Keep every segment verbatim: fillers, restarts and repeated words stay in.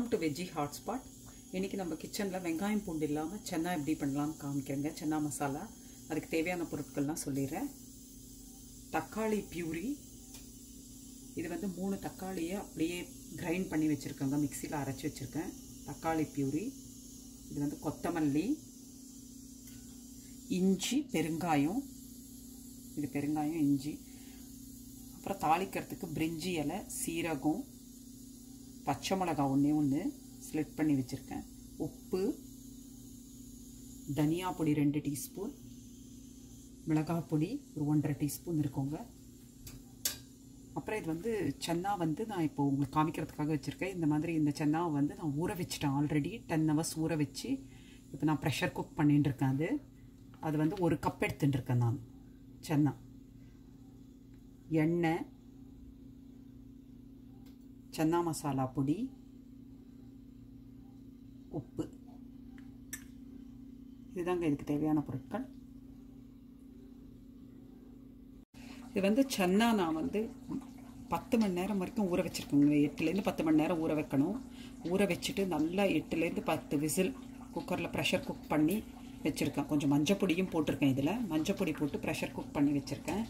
Welcome to Veggie Hotspot. Today we will make a veggie hotspot. Chana masala. I will tell you about Takali puree. This is three takali grind in the mixer. Takali puree. This is kottamalli. Inji perungaayam. This is perungaayam inji. அப்புறம் தாளிக்கிறதுக்கு பிரிஞ்சி இலை சீரகம் பச்சை மிளகாய் ஒண்ணே ஒண்ணு split பண்ணி வச்சிருக்கேன் உப்பு தனியா பொடி two டீஸ்பூன் மிளகாய் பொடி one point five டீஸ்பூன் இருக்குங்க அப்புறம் இது வந்து சன்னா வந்து நான் இப்போ உங்களுக்கு காமிக்கிறதுக்காக வச்சிருக்கேன் இந்த மாதிரி இந்த சன்னா வந்து நான் ஊற வச்சிட்டேன் ஆல்ரெடி ten hours ஊற வச்சி இப்போ நான் பிரஷர் குக் பண்ணிட்டு இருக்கேன் அது அது வந்து one கப் எடுத்துட்டு இருக்கேன் நான் chana Yenna Chana Masala Pudi Uppu Idanga idukku theviyana porutkal Idu vandu Chana na vandu ten mani neram varaikum oora vechirukenga eight la irundhu ten mani neram oora vekkanum oora vechittu nalla eight la irundhu ten whistle cooker la pressure cook panni vechirukken konjam manja podiyum potirukken idhila manja podi potu pressure cook panni vechirukken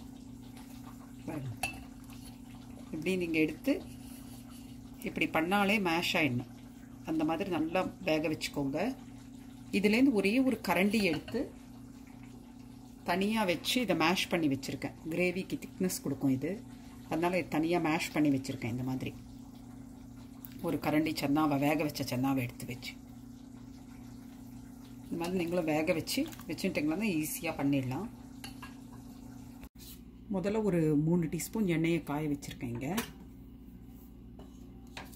இப்படி நீங்க எடுத்து இப்படி பண்ணாலே mash ஆயிடும் அந்த மாதிரி நல்லா வேக வெச்சுக்கோங்க இதிலே இருந்து ஒரே ஒரு கரண்டி எடுத்து தனியா வெச்சு இத மேஷ் பண்ணி வெச்சிருக்கேன் கிரேவிக்கு திக்னஸ் கொடுக்கும் இது அதனால தனியா மேஷ் பண்ணி வெச்சிருக்கேன் இந்த மாதிரி ஒரு கரண்டி சன்னாவை வேக வெச்ச சன்னாவை எடுத்து வெச்சு இந்த மாதிரி நீங்க வேக வெச்சு வெச்சிட்டீங்கன்னா ஈஸியா பண்ணிடலாம் முதல்ல ஒரு three டீஸ்பூன் எண்ணெயை காய வச்சிருக்கேங்க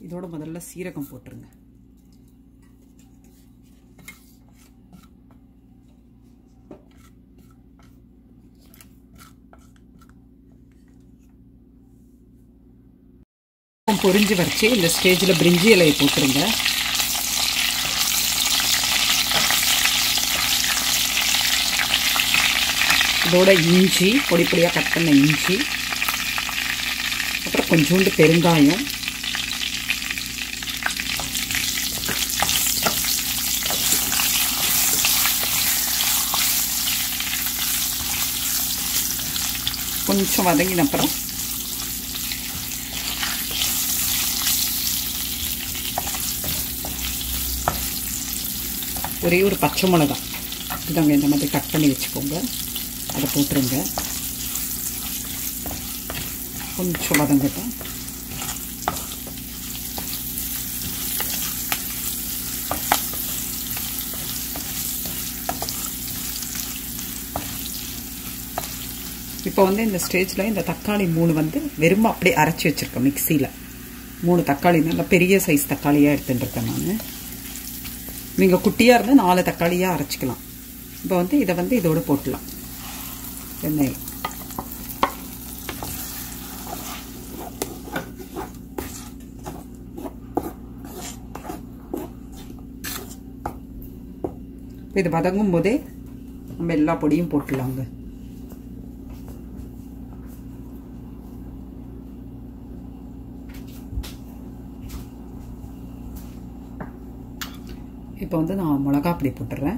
இதோட முதல்ல சீரகம் போட்டுருங்க பொரிஞ்சு வச்சு இந்த ஸ்டேஜ்ல பிரிஞ்சி இலையை போட்டுருங்க இதோட இஞ்சி பொடி பொடியா கட் பண்ண இஞ்சி அப்புறம் கொஞ்சோண்டு பெருங்காயம் கொஞ்சம் வதங்கின அப்புறம் ஒரே ஒரு பச்சை மிளகாய் இதாங்க இந்த மாதிரி கட் பண்ணி வச்சுக்கோங்க அத போட்டுருங்க கொஞ்சம் வதங்கட்டும் இப்போ வந்து இந்த ஸ்டேஜ்ல இந்த தக்காளி மூணு வந்து வெறும் அப்படியே அரைச்சு வச்சிருக்கேன் மிக்ஸில மூணு தக்காளி நல்ல பெரிய சைஸ் தக்காளியா எடுத்துட்டு இருக்கேன் நான் நீங்க குட்டியா இருந்தா நாலு தக்காளியா அரைச்சுக்கலாம் இப்போ வந்து இத வந்து இதோட போட்டுலாம் Then with the Badangum Bode, Mella Podium Portlanga. Upon the Malaga Putra.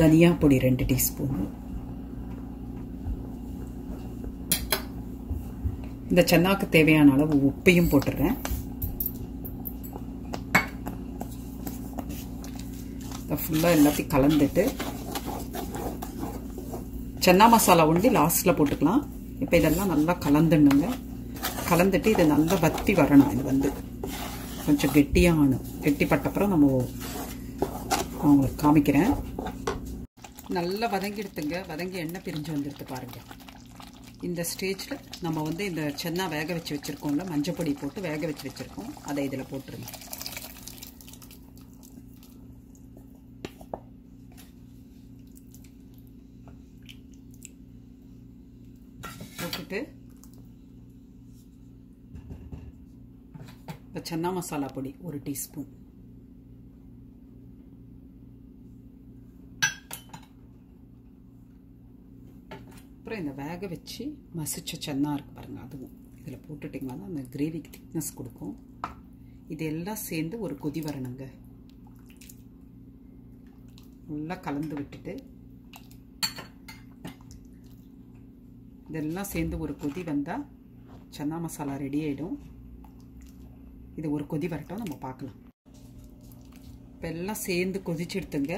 Dania பொடி two teaspoon இந்த சன்னாக்கு தேவையான அளவு உப்பையும் போட்டுறேன் இத ஃபுல்லா எல்லாத்தையும் கலந்துட்டு சன்னா மசாலா ஒண்டி லாஸ்ட்ல போட்டுக்கலாம் இப்போ இதெல்லாம் நல்லா கலந்துடுங்க கலந்துட்டு இது நல்லா வத்தி வரணும் இது வந்து கொஞ்சம் கெட்டியாணும் கெட்டிப்பட்ட அப்புறம் நம்ம உங்களுக்கு காமிக்கிறேன் நல்ல வதங்கிடுதுங்க வதங்கி எண்ணெய் பிரிஞ்சு வந்துருது பாருங்க இந்த ஸ்டேஜ்ல நம்ம வந்து இந்த சன்னா வேக வெச்சு வச்சிருக்கோம்ல மஞ்சள் பொடி போட்டு வேக வெச்சு வச்சிருக்கோம் அதை இதல போட்டுறோம் போட்டுட்டு சன்னா மசாலா பொடி one teaspoon In the bag of a cheese, Massachusetts, and Nark Barnadu. இதில் போட்டுட்டிங்கன்னா தான் அந்த கிரேவிக்கு திக்னஸ் கொடுக்கும். இதெல்லாம் சேர்ந்து ஒரு கொதி வரணுங்க. நல்லா கலந்து விட்டுட்டு இதெல்லாம் சேர்ந்து ஒரு கொதி வந்தால் சன்னா மசாலா ரெடி ஆகிடும். இது ஒரு கொதி வரட்டும், நம்ம பார்க்கலாம். இப்போ எல்லாம் சேர்ந்து கொதிச்செடுத்துங்க.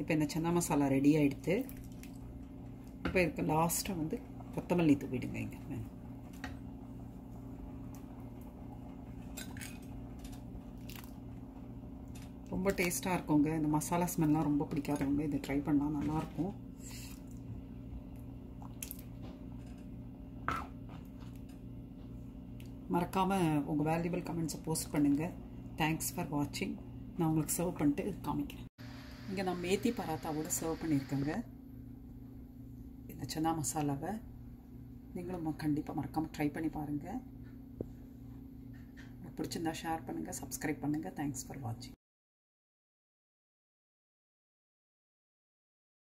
இப்போ இந்த சன்னா மசாலா ரெடி ஆகிடுத்து. இப்போ இருக்க லாஸ்ட்டாக வந்து கொத்தமல்லி தூவிடுங்க. இங்கே ரொம்ப டேஸ்ட்டாக இருக்குங்க. இந்த மசாலா ஸ்மெல்லாம் ரொம்ப பிடிக்காதவங்க இதை ட்ரை பண்ணால் நல்லாயிருக்கும். மறக்காமல் உங்கள் வேல்யூபிள் கமெண்ட்ஸை போஸ்ட் பண்ணுங்கள். தேங்க்ஸ் ஃபார் வாட்சிங். நான் உங்களுக்கு சர்வ் பண்ணிட்டு காமிக்கிறேன். இங்கே நான் மேத்தி பராத்தாவோடு சர்வ் பண்ணியிருக்கேங்க இந்த சன்னா மசாலாவை. நீங்களும் கண்டிப்பாக மறக்காமல் ட்ரை பண்ணி பாருங்கள். பிடிச்சிருந்தா ஷேர் பண்ணுங்கள், சப்ஸ்கிரைப் பண்ணுங்கள். தேங்க்ஸ் ஃபார் வாட்சிங்.